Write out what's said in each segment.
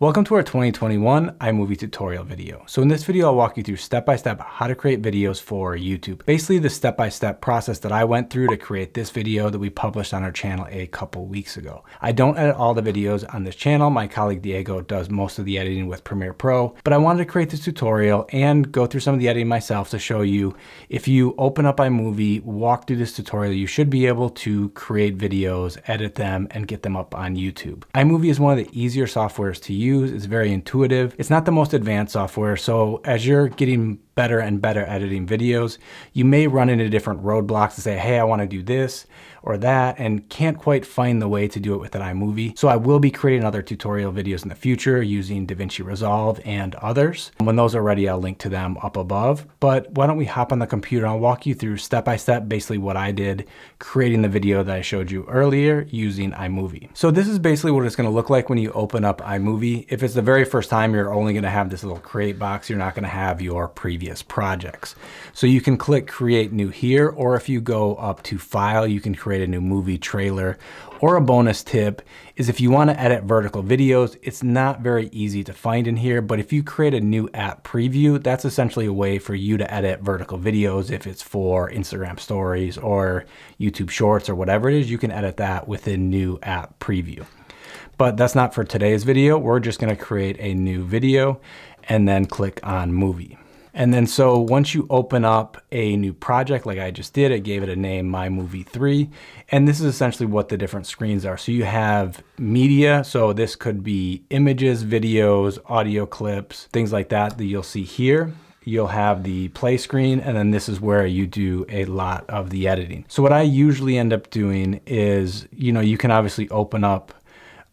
Welcome to our 2021 iMovie tutorial video. So in this video, I'll walk you through step-by-step how to create videos for YouTube. Basically the step-by-step process that I went through to create this video that we published on our channel a couple weeks ago. I don't edit all the videos on this channel. My colleague Diego does most of the editing with Premiere Pro, but I wanted to create this tutorial and go through some of the editing myself to show you if you open up iMovie, walk through this tutorial, you should be able to create videos, edit them, and get them up on YouTube. iMovie is one of the easier softwares to use. It's very intuitive. It's not the most advanced software, so as you're getting better and better editing videos, you may run into different roadblocks and say, hey, I want to do this or that, and can't quite find the way to do it with an iMovie. So I will be creating other tutorial videos in the future using DaVinci Resolve and others. When those are ready, I'll link to them up above. But why don't we hop on the computer? I'll walk you through step-by-step basically what I did creating the video that I showed you earlier using iMovie. So this is basically what it's going to look like when you open up iMovie. If it's the very first time, you're only going to have this little create box. You're not going to have your previous projects. So you can click create new here, or if you go up to file, you can create a new movie trailer. Or a bonus tip is if you want to edit vertical videos, it's not very easy to find in here, but if you create a new app preview, that's essentially a way for you to edit vertical videos. If it's for Instagram stories or YouTube shorts or whatever it is, you can edit that within new app preview. But that's not for today's video. We're just gonna create a new video and then click on Movie. And then so once you open up a new project like I just did, I gave it a name, My Movie 3, and this is essentially what the different screens are. So you have media, so this could be images, videos, audio clips, things like that that you'll see here. You'll have the play screen, and then this is where you do a lot of the editing. So what I usually end up doing is, you know, you can obviously open up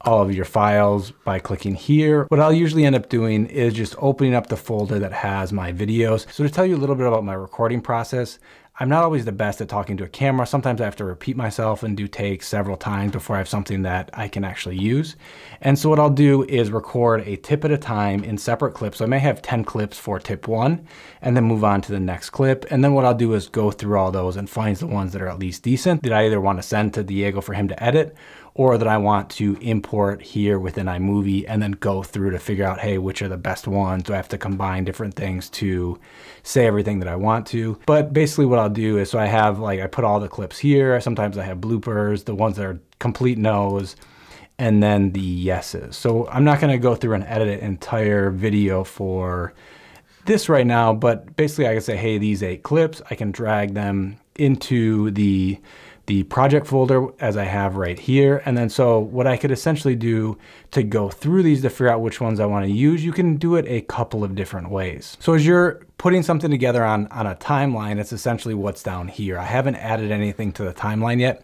all of your files by clicking here. What I'll usually end up doing is just opening up the folder that has my videos. So to tell you a little bit about my recording process, I'm not always the best at talking to a camera. Sometimes I have to repeat myself and do takes several times before I have something that I can actually use. And so what I'll do is record a tip at a time in separate clips. So I may have 10 clips for tip one and then move on to the next clip. And then what I'll do is go through all those and find the ones that are at least decent that I either want to send to Diego for him to edit or that I want to import here within iMovie and then go through to figure out, hey, which are the best ones? Do I have to combine different things to say everything that I want to? But basically what I'll do is, so I have like, I put all the clips here. Sometimes I have bloopers, the ones that are complete no's, and then the yeses. So I'm not gonna go through and edit an entire video for this right now, but basically I can say, hey, these 8 clips, I can drag them into the project folder as I have right here. And then so what I could essentially do to go through these to figure out which ones I want to use, you can do it a couple of different ways. So as you're putting something together on a timeline, it's essentially what's down here. I haven't added anything to the timeline yet.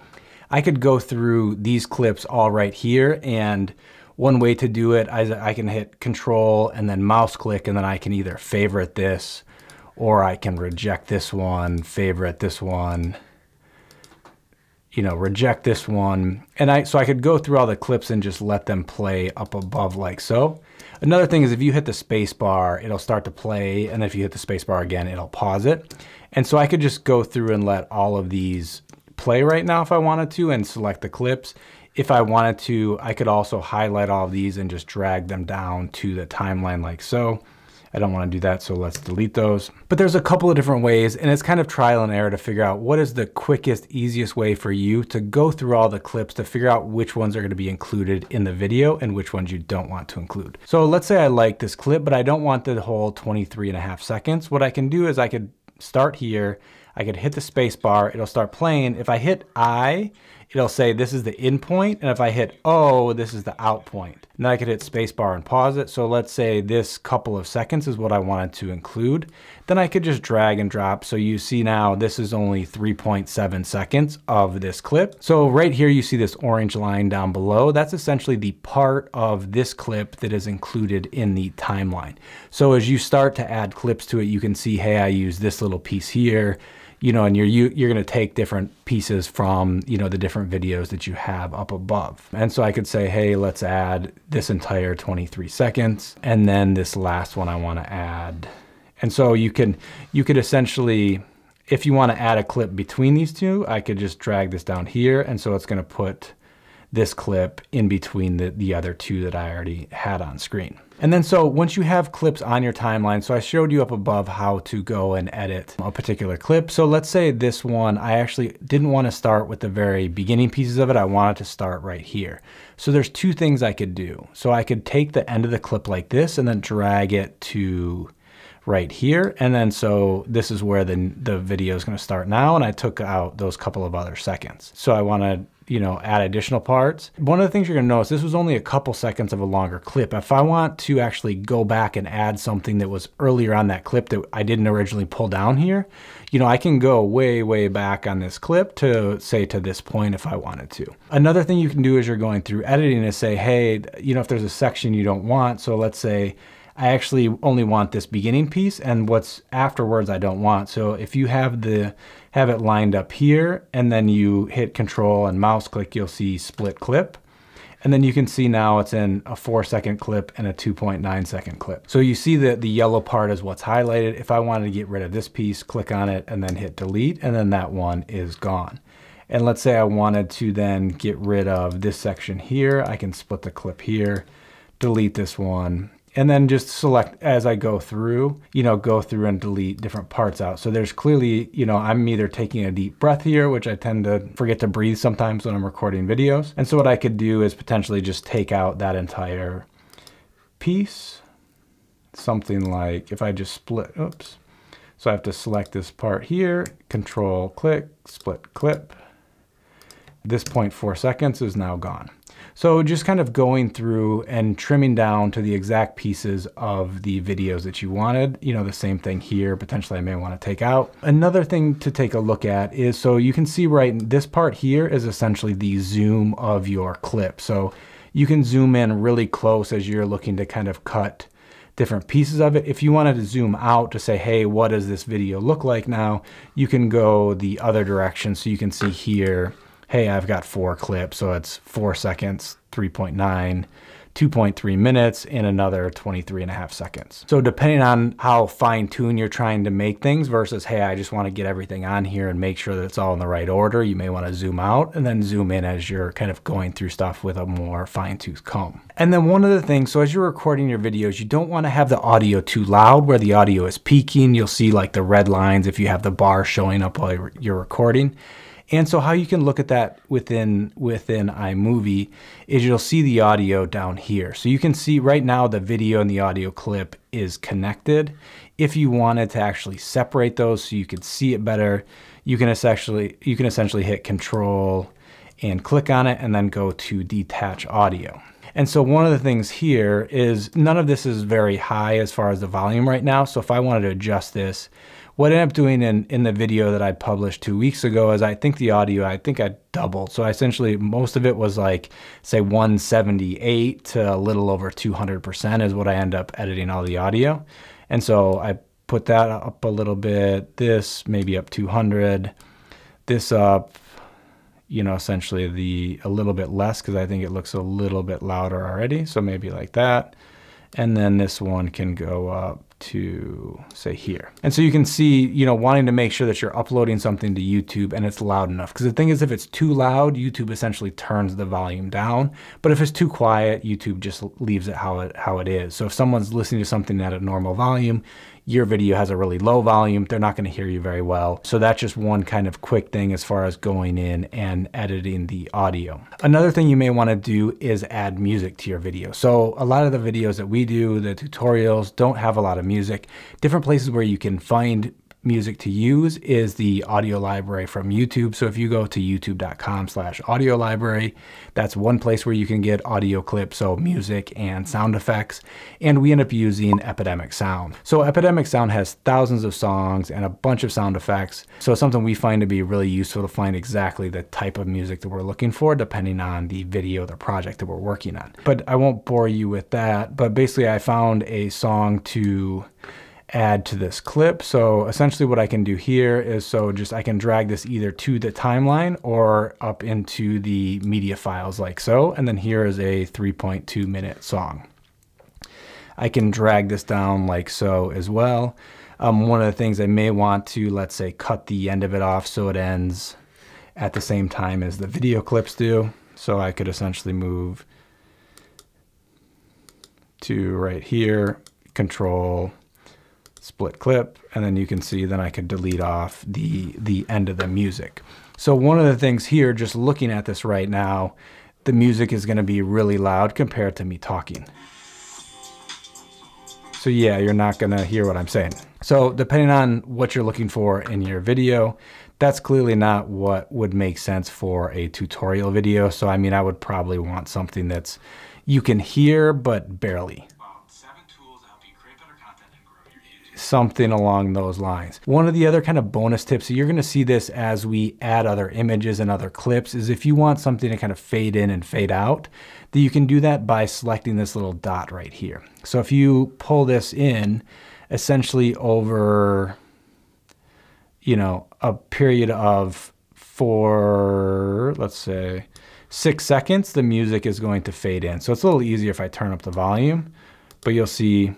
I could go through these clips all right here, and one way to do it is I can hit Control and then mouse click, and then I can either favorite this or I can reject this one, favorite this one, you know, reject this one. And so I could go through all the clips and just let them play up above like so. Another thing is if you hit the space bar, it'll start to play. And if you hit the space bar again, it'll pause it. And so I could just go through and let all of these play right now if I wanted to and select the clips. If I wanted to, I could also highlight all of these and just drag them down to the timeline like so. I don't want to do that, so let's delete those. But there's a couple of different ways, and it's kind of trial and error to figure out what is the quickest, easiest way for you to go through all the clips to figure out which ones are going to be included in the video and which ones you don't want to include. So let's say I like this clip, but I don't want the whole 23.5 seconds. What I can do is I could start here. I could hit the space bar. It'll start playing. If I hit I, it'll say this is the in point. And if I hit O, this is the out point. And then I could hit space bar and pause it. So let's say this couple of seconds is what I wanted to include. Then I could just drag and drop. So you see now this is only 3.7 seconds of this clip. So right here, you see this orange line down below. That's essentially the part of this clip that is included in the timeline. So as you start to add clips to it, you can see, hey, I use this little piece here. You know, and you're gonna take different pieces from, you know, the different videos that you have up above. And so I could say, hey, let's add this entire 23 seconds. And then this last one I wanna add. And so you could essentially, if you wanna add a clip between these two, I could just drag this down here. And so it's gonna put this clip in between the other two that I already had on screen. And then so once you have clips on your timeline, so I showed you up above how to go and edit a particular clip. So let's say this one, I actually didn't want to start with the very beginning pieces of it. I wanted to start right here. So there's two things I could do. So I could take the end of the clip like this and then drag it to right here. And then so this is where the video is going to start now. And I took out those couple of other seconds. So I want to, you know, add additional parts. One of the things you're gonna notice, this was only a couple seconds of a longer clip. If I want to actually go back and add something that was earlier on that clip that I didn't originally pull down here, you know, I can go way, way back on this clip to say to this point if I wanted to. Another thing you can do as you're going through editing is say, hey, you know, if there's a section you don't want, so let's say I actually only want this beginning piece and what's afterwards I don't want. So if you have it lined up here and then you hit control and mouse click, you'll see split clip. And then you can see now it's in a 4-second clip and a 2.9 second clip. So you see that the yellow part is what's highlighted. If I wanted to get rid of this piece, click on it and then hit delete, and then that one is gone. And let's say I wanted to then get rid of this section here. I can split the clip here, delete this one, and then just select as I go through, you know, go through and delete different parts out. So there's clearly, you know, I'm either taking a deep breath here, which I tend to forget to breathe sometimes when I'm recording videos. And so what I could do is potentially just take out that entire piece. Something like if I just split, oops. So I have to select this part here, control click, split clip. This 0.4 seconds is now gone. So just kind of going through and trimming down to the exact pieces of the videos that you wanted. You know, the same thing here, potentially I may want to take out. Another thing to take a look at is, so you can see right in this part here is essentially the zoom of your clip. So you can zoom in really close as you're looking to kind of cut different pieces of it. If you wanted to zoom out to say, hey, what does this video look like now? You can go the other direction. So you can see here, hey, I've got 4 clips, so it's 4 seconds, 3.9, 2.3 minutes, and another 23.5 seconds. So depending on how fine-tuned you're trying to make things versus, hey, I just want to get everything on here and make sure that it's all in the right order, you may want to zoom out and then zoom in as you're kind of going through stuff with a more fine-tooth comb. And then one other thing, so as you're recording your videos, you don't want to have the audio too loud where the audio is peaking. You'll see like the red lines if you have the bar showing up while you're recording. And so how you can look at that within iMovie is you'll see the audio down here. So you can see right now the video and the audio clip is connected. If you wanted to actually separate those so you could see it better, you can essentially hit Control and click on it and then go to Detach Audio. And so one of the things here is none of this is very high as far as the volume right now. So if I wanted to adjust this, what I ended up doing in the video that I published 2 weeks ago is I think the audio, I think I doubled. So I essentially, most of it was like, say 178 to a little over 200% is what I end up editing all the audio. And so I put that up a little bit, this maybe up 200, this up, you know, essentially a little bit less because I think it looks a little bit louder already. So maybe like that. And then this one can go up to say here. And so you can see, you know, wanting to make sure that you're uploading something to YouTube and it's loud enough. Because the thing is, if it's too loud, YouTube essentially turns the volume down. But if it's too quiet, YouTube just leaves it how it is. So if someone's listening to something at a normal volume, your video has a really low volume, they're not going to hear you very well. So that's just one kind of quick thing as far as going in and editing the audio. Another thing you may want to do is add music to your video. So a lot of the videos that we do, the tutorials, don't have a lot of music. Different places where you can find music to use is the audio library from YouTube. So if you go to youtube.com/audio library, that's one place where you can get audio clips, so music and sound effects. And we end up using Epidemic Sound. So Epidemic Sound has thousands of songs and a bunch of sound effects. So it's something we find to be really useful to find exactly the type of music that we're looking for, depending on the video, the project that we're working on. But I won't bore you with that. But basically I found a song to add to this clip. So essentially what I can do here is, so just I can drag this either to the timeline or up into the media files like so. And then here is a 3.2 minute song. I can drag this down like so as well. One of the things I may want to, let's say, cut the end of it off so it ends at the same time as the video clips do. So I could essentially move to right here, control, split clip, and then you can see then I could delete off the end of the music. So one of the things here, just looking at this right now, the music is gonna be really loud compared to me talking. So yeah, you're not gonna hear what I'm saying. So depending on what you're looking for in your video, that's clearly not what would make sense for a tutorial video. So I mean, I would probably want something that's you can hear, but barely. Something along those lines. One of the other kind of bonus tips, so you're gonna see this as we add other images and other clips, is if you want something to kind of fade in and fade out, that you can do that by selecting this little dot right here. So if you pull this in, essentially over, you know, a period of let's say 6 seconds, the music is going to fade in. So it's a little easier if I turn up the volume, but you'll see.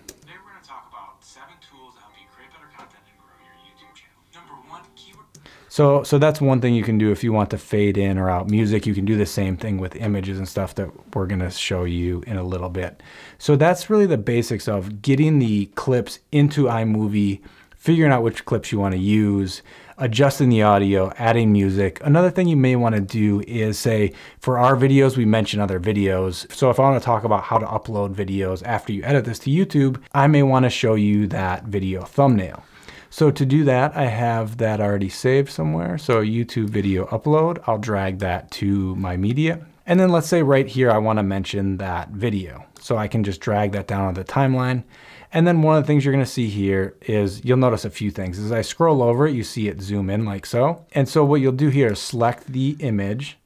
So that's one thing you can do if you want to fade in or out music. You can do the same thing with images and stuff that we're gonna show you in a little bit. So that's really the basics of getting the clips into iMovie, figuring out which clips you wanna use, adjusting the audio, adding music. Another thing you may wanna do is say, for our videos, we mention other videos. So if I wanna talk about how to upload videos after you edit this to YouTube, I may wanna show you that video thumbnail. So to do that, I have that already saved somewhere. So YouTube video upload, I'll drag that to my media. And then let's say right here, I wanna mention that video. So I can just drag that down on the timeline. And then one of the things you're gonna see here is you'll notice a few things. As I scroll over it, you see it zoom in like so. And so what you'll do here is select the image.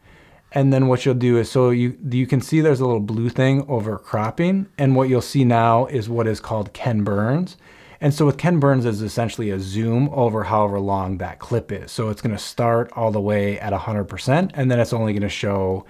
And then what you'll do is, so you can see there's a little blue thing over cropping. And what you'll see now is what is called Ken Burns. And so with Ken Burns is essentially a zoom over however long that clip is. So it's gonna start all the way at 100%, and then it's only gonna show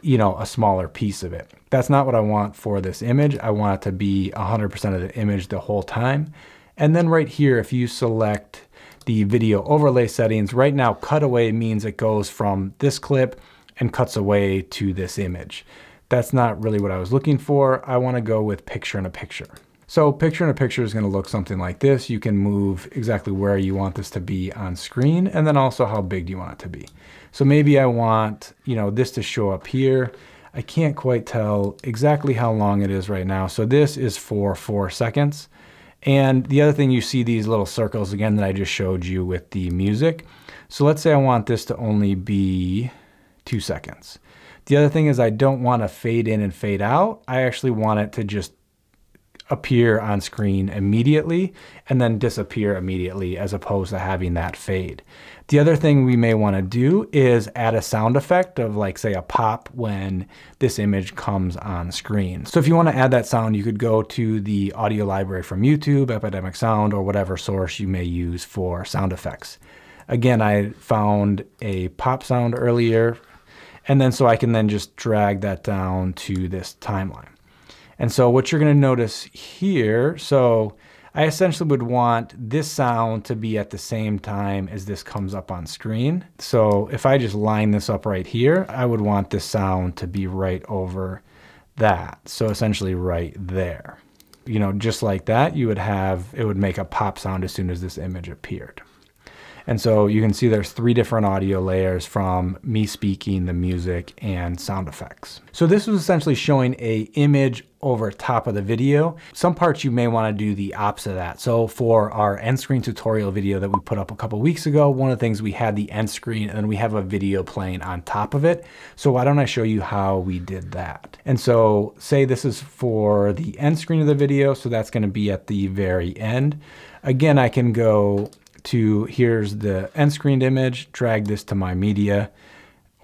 you know, a smaller piece of it. That's not what I want for this image. I want it to be 100% of the image the whole time. And then right here, if you select the video overlay settings, right now cutaway means it goes from this clip and cuts away to this image. That's not really what I was looking for. I wanna go with picture in a picture. So picture in a picture is gonna look something like this. You can move exactly where you want this to be on screen, and then also how big do you want it to be. So maybe I want, you know, this to show up here. I can't quite tell exactly how long it is right now. So this is for 4 seconds. And the other thing, you see these little circles again that I just showed you with the music. So let's say I want this to only be 2 seconds. The other thing is I don't wanna fade in and fade out. I actually want it to just appear on screen immediately and then disappear immediately, as opposed to having that fade. The other thing we may want to do is add a sound effect of, like, say, a pop when this image comes on screen. So if you want to add that sound, you could go to the audio library from YouTube, Epidemic Sound, or whatever source you may use for sound effects. Again, I found a pop sound earlier, and then so I can then just drag that down to this timeline. And so what you're gonna notice here, so I essentially would want this sound to be at the same time as this comes up on screen. So if I just line this up right here, I would want this sound to be right over that. So essentially right there. You know, just like that, you would have, it would make a pop sound as soon as this image appeared. And so you can see there's 3 different audio layers, from me speaking, the music, and sound effects. So this was essentially showing an image over top of the video. Some parts you may want to do the opposite of that. So for our end screen tutorial video that we put up a couple weeks ago, one of the things we had the end screen and then we have a video playing on top of it. So why don't I show you how we did that? And so say this is for the end screen of the video. So that's going to be at the very end. Again, I can go to, here's the end screened image, drag this to my media,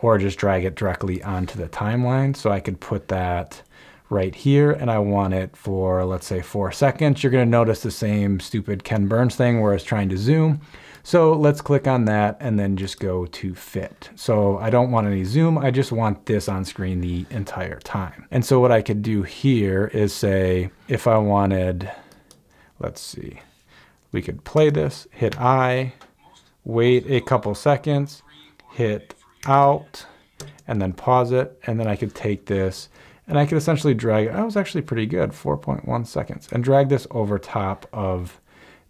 or just drag it directly onto the timeline. So I could put that right here, and I want it for, let's say, 4 seconds. You're gonna notice the same stupid Ken Burns thing where it's trying to zoom. So let's click on that and then just go to fit. So I don't want any zoom, I just want this on screen the entire time. And so what I could do here is say, if I wanted, let's see, we could play this, hit I, wait a couple seconds, hit out, and then pause it, and then I could take this and I could essentially drag it. That was actually pretty good, 4.1 seconds, and drag this over top of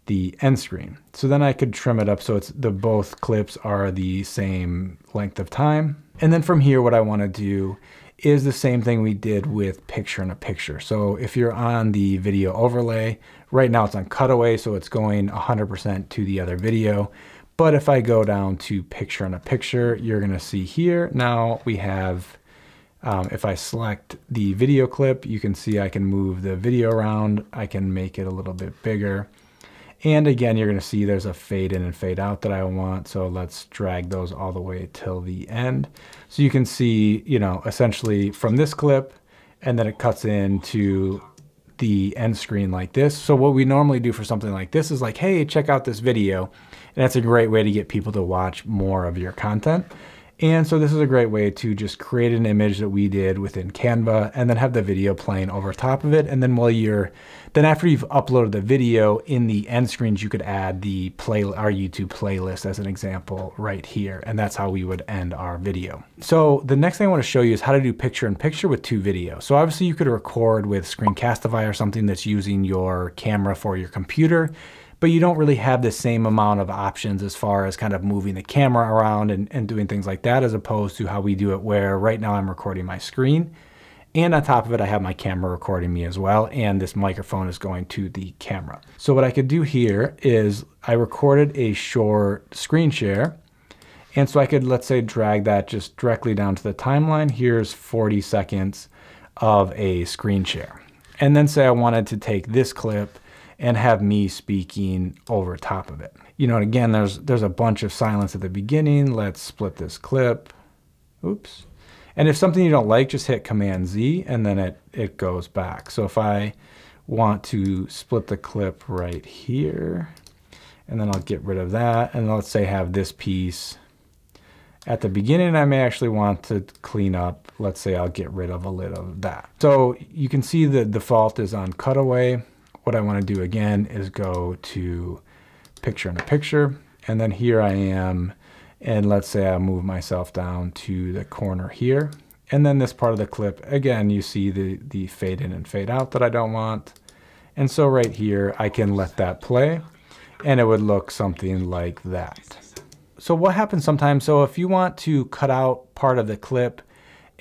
the end screen. So then I could trim it up so it's the both clips are the same length of time. And then from here, what I want to do is the same thing we did with picture in a picture. So if you're on the video overlay, right now it's on cutaway, so it's going 100% to the other video. But if I go down to picture in a picture, you're gonna see here, now we have, if I select the video clip, you can see I can move the video around, I can make it a little bit bigger. And again, you're gonna see there's a fade in and fade out that I want. So let's drag those all the way till the end. So you can see, you know, essentially from this clip, and then it cuts into the end screen like this. So what we normally do for something like this is like, hey, check out this video. And that's a great way to get people to watch more of your content. And so this is a great way to just create an image that we did within Canva and then have the video playing over top of it. And then while you're, then after you've uploaded the video in the end screens, you could add the our YouTube playlist as an example right here. And that's how we would end our video. So the next thing I want to show you is how to do picture in picture with two videos. So obviously you could record with Screencastify or something that's using your camera for your computer, but you don't really have the same amount of options as far as kind of moving the camera around and doing things like that, as opposed to how we do it where right now I'm recording my screen. And on top of it, I have my camera recording me as well. And this microphone is going to the camera. So what I could do here is I recorded a short screen share. And so I could, let's say, drag that just directly down to the timeline. Here's 40 seconds of a screen share. And then say I wanted to take this clip and have me speaking over top of it. You know, and again, there's a bunch of silence at the beginning. Let's split this clip. Oops. And if something you don't like, just hit Command Z and then it goes back. So if I want to split the clip right here, and then I'll get rid of that. And let's say have this piece at the beginning, I may actually want to clean up. Let's say I'll get rid of a little of that. So you can see the default is on cutaway. What I want to do again is go to picture in a picture, and then here I am, and let's say I move myself down to the corner here, and then this part of the clip, again, you see the fade in and fade out that I don't want. And so right here, I can let that play, and it would look something like that. So what happens sometimes, so if you want to cut out part of the clip,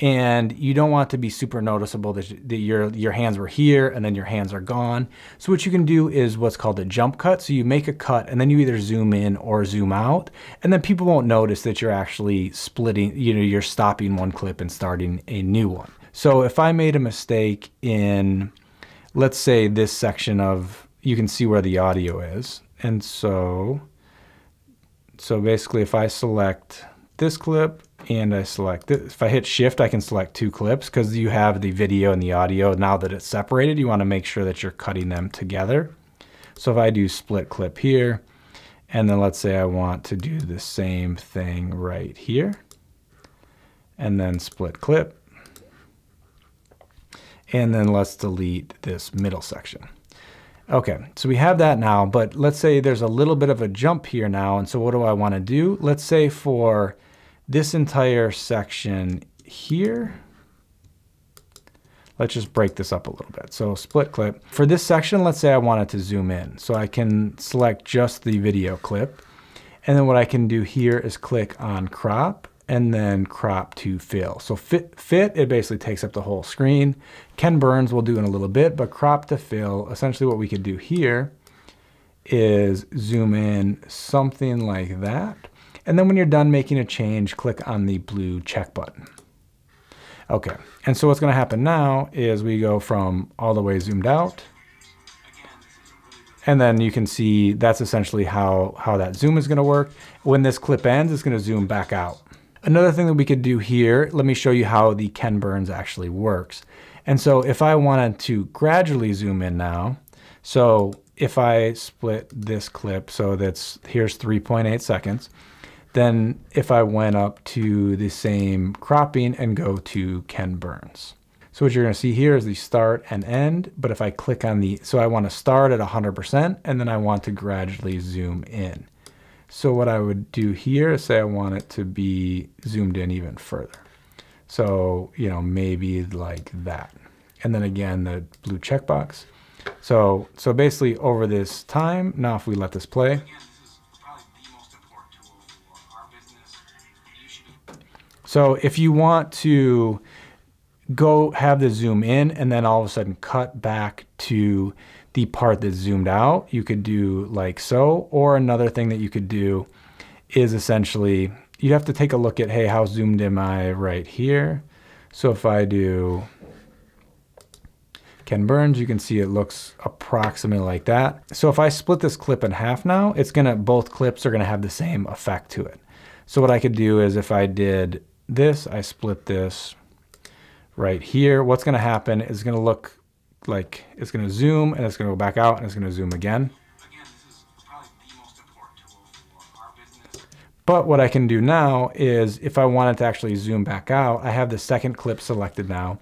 and you don't want to be super noticeable that your hands were here and then your hands are gone. So what you can do is what's called a jump cut. So you make a cut and then you either zoom in or zoom out, and then people won't notice that you're actually splitting, you know, you're stopping one clip and starting a new one. So if I made a mistake in, let's say this section of, you can see where the audio is. And so basically if I select this clip, and I select this. If I hit shift, I can select two clips because you have the video and the audio. Now that it's separated, you want to make sure that you're cutting them together. So if I do split clip here, and then let's say I want to do the same thing right here, and then split clip. And then let's delete this middle section. Okay, so we have that now, but let's say there's a little bit of a jump here now. And so what do I want to do? Let's say for this entire section here, let's just break this up a little bit. So split clip. For this section, let's say I wanted to zoom in. So I can select just the video clip. And then what I can do here is click on crop and then crop to fill. So fit, it basically takes up the whole screen. Ken Burns will do in a little bit, but crop to fill, essentially what we could do here is zoom in something like that. And then when you're done making a change, click on the blue check button. Okay, and so what's gonna happen now is we go from all the way zoomed out, and then you can see that's essentially how that zoom is gonna work. When this clip ends, it's gonna zoom back out. Another thing that we could do here, let me show you how the Ken Burns actually works. And so if I wanted to gradually zoom in now, so if I split this clip, so that's, here's 3.8 seconds, then if I went up to the same cropping and go to Ken Burns. So what you're gonna see here is the start and end, but if I click on the, so I wanna start at 100% and then I want to gradually zoom in. So what I would do here is say I want it to be zoomed in even further. So, you know, maybe like that. And then again, the blue checkbox. So basically over this time, now if we let this play, so if you want to go have the zoom in and then all of a sudden cut back to the part that's zoomed out, you could do like so. Or another thing that you could do is essentially, you'd have to take a look at, hey, how zoomed am I right here? So if I do Ken Burns, you can see it looks approximately like that. So if I split this clip in half now, it's gonna, both clips are gonna have the same effect to it. So what I could do is if I did this, I split this right here, what's gonna happen is gonna look like, it's gonna zoom and it's gonna go back out and it's gonna zoom again. But what I can do now is if I wanted to actually zoom back out, I have the second clip selected now,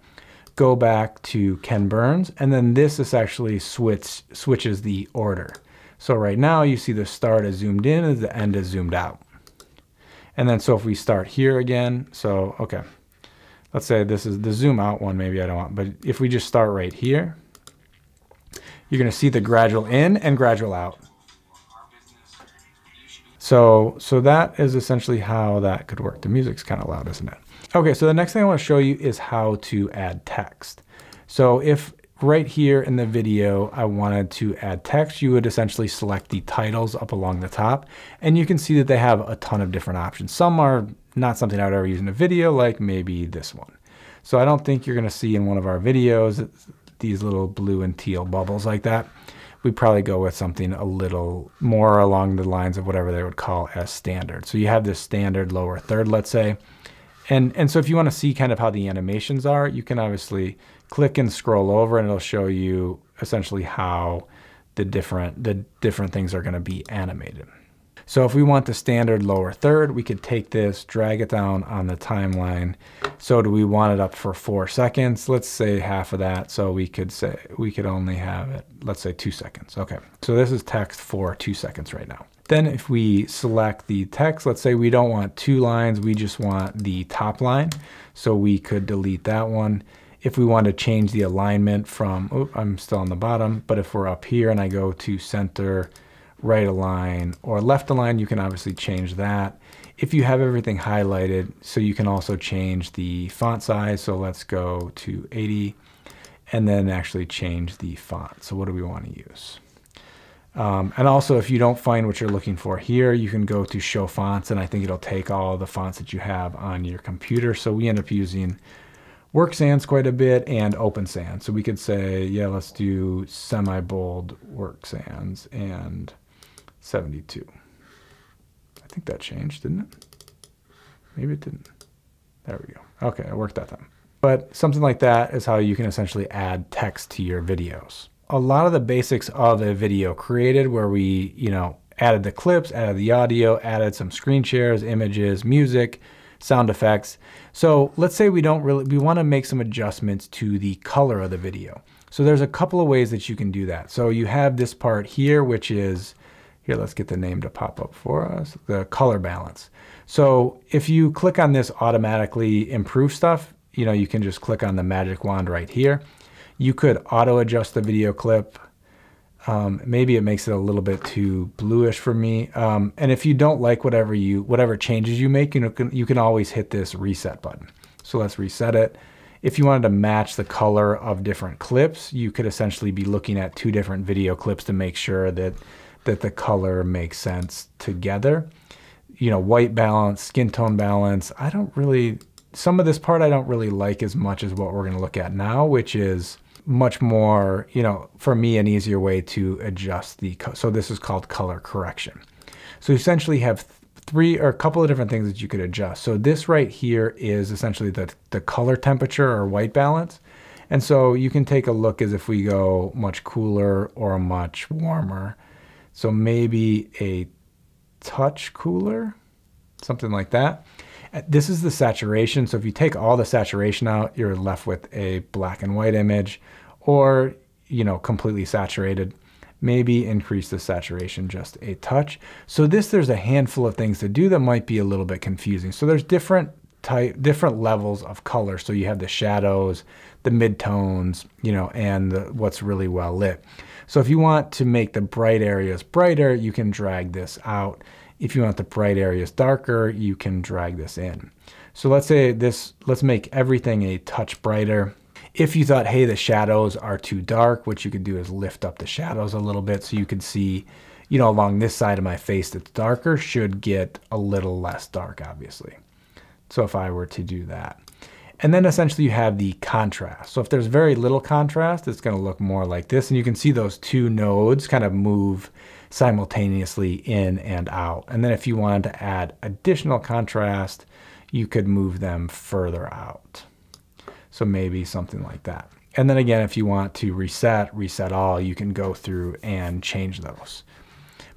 go back to Ken Burns, and then this is actually switches the order. So right now you see the start is zoomed in and the end is zoomed out. And then so if we start here again, so okay, let's say this is the zoom out one, maybe I don't want, but if we just start right here, you're gonna see the gradual in and gradual out. So that is essentially how that could work. The music's kind of loud, isn't it? Okay, so the next thing I want to show you is how to add text. So if right here in the video I wanted to add text, you would essentially select the titles up along the top, and you can see that they have a ton of different options. Some are not something I would ever use in a video, like maybe this one. So I don't think you're going to see in one of our videos these little blue and teal bubbles like that. We probably go with something a little more along the lines of whatever they would call as standard. So you have this standard lower third, let's say. And so if you want to see kind of how the animations are, you can obviously click and scroll over and it'll show you essentially how the different things are going to be animated. So if we want the standard lower third, we could take this, drag it down on the timeline. So do we want it up for 4 seconds? Let's say half of that. So we could say, we could only have it, let's say 2 seconds. Okay. So this is text for 2 seconds right now. Then if we select the text, let's say we don't want two lines, we just want the top line. So we could delete that one. If we want to change the alignment from, oh, I'm still on the bottom, but if we're up here and I go to center, right align or left align, you can obviously change that. If you have everything highlighted, so you can also change the font size. So let's go to 80 and then actually change the font. So what do we want to use? And also if you don't find what you're looking for here, you can go to show fonts and I think it'll take all the fonts that you have on your computer. So we end up using Work Sans quite a bit and Open Sans. So we could say, yeah, let's do semi-bold Work Sans and 72. I think that changed, didn't it? Maybe it didn't. There we go. Okay, it worked that time. But something like that is how you can essentially add text to your videos. A lot of the basics of a video created where we, you know, added the clips, added the audio, added some screen shares, images, music, sound effects. So let's say we don't really, we want to make some adjustments to the color of the video. So there's a couple of ways that you can do that. So you have this part here, which is, here, let's get the name to pop up for us, the color balance. So if you click on this automatically improve stuff, you know, you can just click on the magic wand right here. You could auto adjust the video clip. Maybe it makes it a little bit too bluish for me. And if you don't like whatever changes you make, you can always hit this reset button. So let's reset it. If you wanted to match the color of different clips, you could essentially be looking at two different video clips to make sure that the color makes sense together. You know, white balance, skin tone balance. I don't really, some of this part I don't really like as much as what we're gonna look at now, which is much more, you know, for me, an easier way to adjust the, so this is called color correction. So you essentially have three or a couple of different things that you could adjust. So this right here is essentially the color temperature or white balance. And so you can take a look as if we go much cooler or much warmer. So maybe a touch cooler, something like that. This is the saturation. So if you take all the saturation out, you're left with a black and white image or, you know, completely saturated. Maybe increase the saturation just a touch. So there's a handful of things to do that might be a little bit confusing. So there's different type, different levels of color. So you have the shadows, the midtones, you know, and the, what's really well lit. So if you want to make the bright areas brighter, you can drag this out. If you want the bright areas darker, you can drag this in. So let's say this, let's make everything a touch brighter. If you thought, hey, the shadows are too dark, what you could do is lift up the shadows a little bit so you can see, you know, along this side of my face that's darker should get a little less dark, obviously. So if I were to do that. And then essentially you have the contrast. So if there's very little contrast, it's going to look more like this. And you can see those two nodes kind of move simultaneously in and out. And then if you wanted to add additional contrast, you could move them further out. So maybe something like that. And then again, if you want to reset all, you can go through and change those.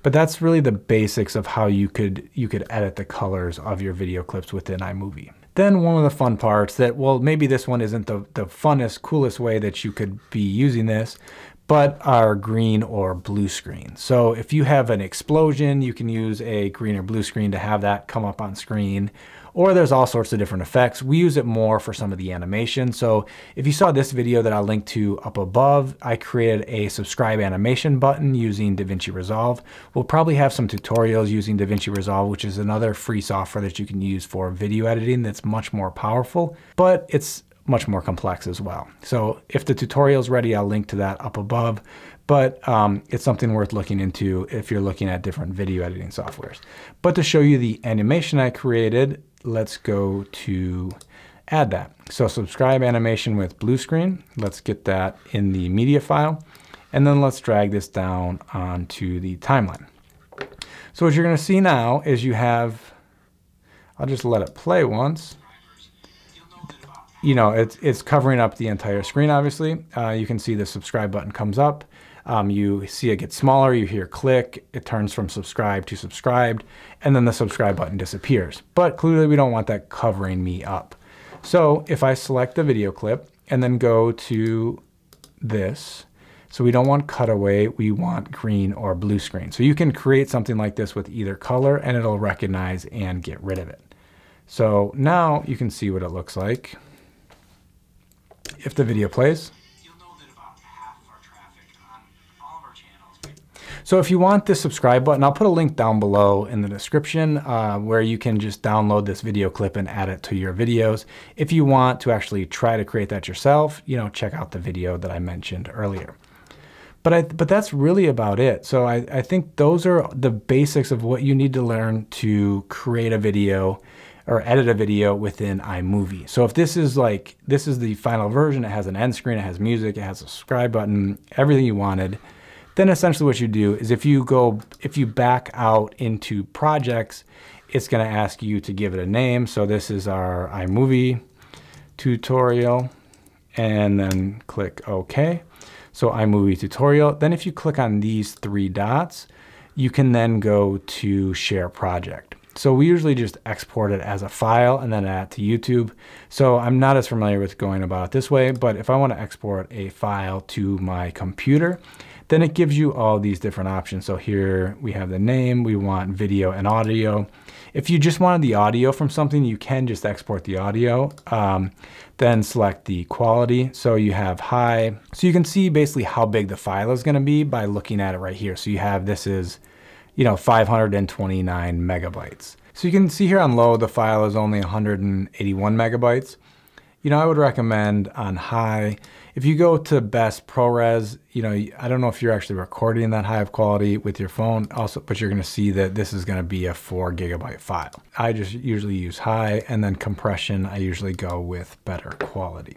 But that's really the basics of how you could edit the colors of your video clips within iMovie. Then one of the fun parts that, well, maybe this one isn't the funnest, coolest way that you could be using this, but our green or blue screen. So if you have an explosion, you can use a green or blue screen to have that come up on screen. Or there's all sorts of different effects. We use it more for some of the animation. So if you saw this video that I'll link to up above, I created a subscribe animation button using DaVinci Resolve. We'll probably have some tutorials using DaVinci Resolve, which is another free software that you can use for video editing that's much more powerful, but it's much more complex as well. So if the tutorial's ready, I'll link to that up above, but it's something worth looking into if you're looking at different video editing softwares. But to show you the animation I created, let's go to add that. So subscribe animation with blue screen. Let's get that in the media file. And then let's drag this down onto the timeline. So what you're gonna see now is you have, I'll just let it play once. You know, it's covering up the entire screen, obviously. You can see the subscribe button comes up. You see it get smaller, you hear click, it turns from subscribe to subscribed, and then the subscribe button disappears. But clearly we don't want that covering me up. So if I select the video clip and then go to this, so we don't want cutaway, we want green or blue screen. So you can create something like this with either color and it'll recognize and get rid of it. So now you can see what it looks like. If the video plays. So if you want the subscribe button, I'll put a link down below in the description where you can just download this video clip and add it to your videos. If you want to actually try to create that yourself, you know, check out the video that I mentioned earlier. But that's really about it. So I think those are the basics of what you need to learn to create a video or edit a video within iMovie. So if this is like, this is the final version, it has an end screen, it has music, it has a subscribe button, everything you wanted. Then essentially what you do is if you back out into projects, it's gonna ask you to give it a name. So this is our iMovie tutorial and then click OK. So iMovie tutorial. Then if you click on these three dots, you can then go to share project. So we usually just export it as a file and then add to YouTube. So I'm not as familiar with going about it this way, but if I want to export a file to my computer, then it gives you all these different options. So here we have the name, we want video and audio. If you just wanted the audio from something, you can just export the audio, then select the quality. So you have high. So you can see basically how big the file is going to be by looking at it right here. So you have, this is, you know, 529 megabytes. So you can see here on low, the file is only 181 megabytes. You know, I would recommend on high, if you go to best ProRes, you know, I don't know if you're actually recording that high of quality with your phone also, but you're gonna see that this is gonna be a 4 GB file. I just usually use high, and then compression, I usually go with better quality.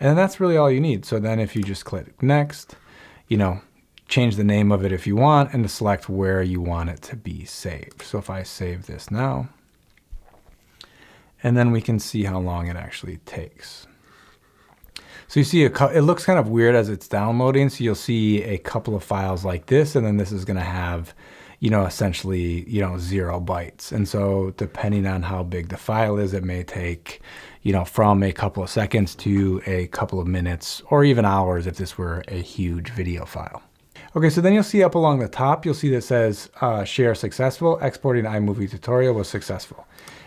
And that's really all you need. So then if you just click next, you know, change the name of it if you want and to select where you want it to be saved. So if I save this now, and then we can see how long it actually takes. So you see it looks kind of weird as it's downloading. So you'll see a couple of files like this, and then this is gonna have, you know, essentially, you know, 0 bytes. And so depending on how big the file is, it may take, you know, from a couple of seconds to a couple of minutes or even hours if this were a huge video file. Okay, so then you'll see up along the top, you'll see that says share successful, exporting iMovie tutorial was successful.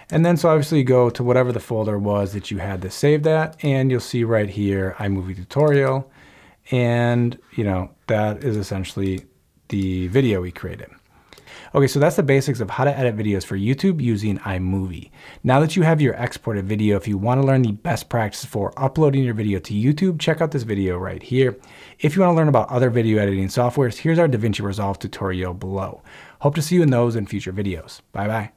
And then so obviously you go to whatever the folder was that you had this saved at, and you'll see right here, iMovie tutorial. And you know, that is essentially the video we created. Okay, so that's the basics of how to edit videos for YouTube using iMovie. Now that you have your exported video, if you want to learn the best practices for uploading your video to YouTube, check out this video right here. If you want to learn about other video editing softwares, here's our DaVinci Resolve tutorial below. Hope to see you in those and future videos. Bye-bye.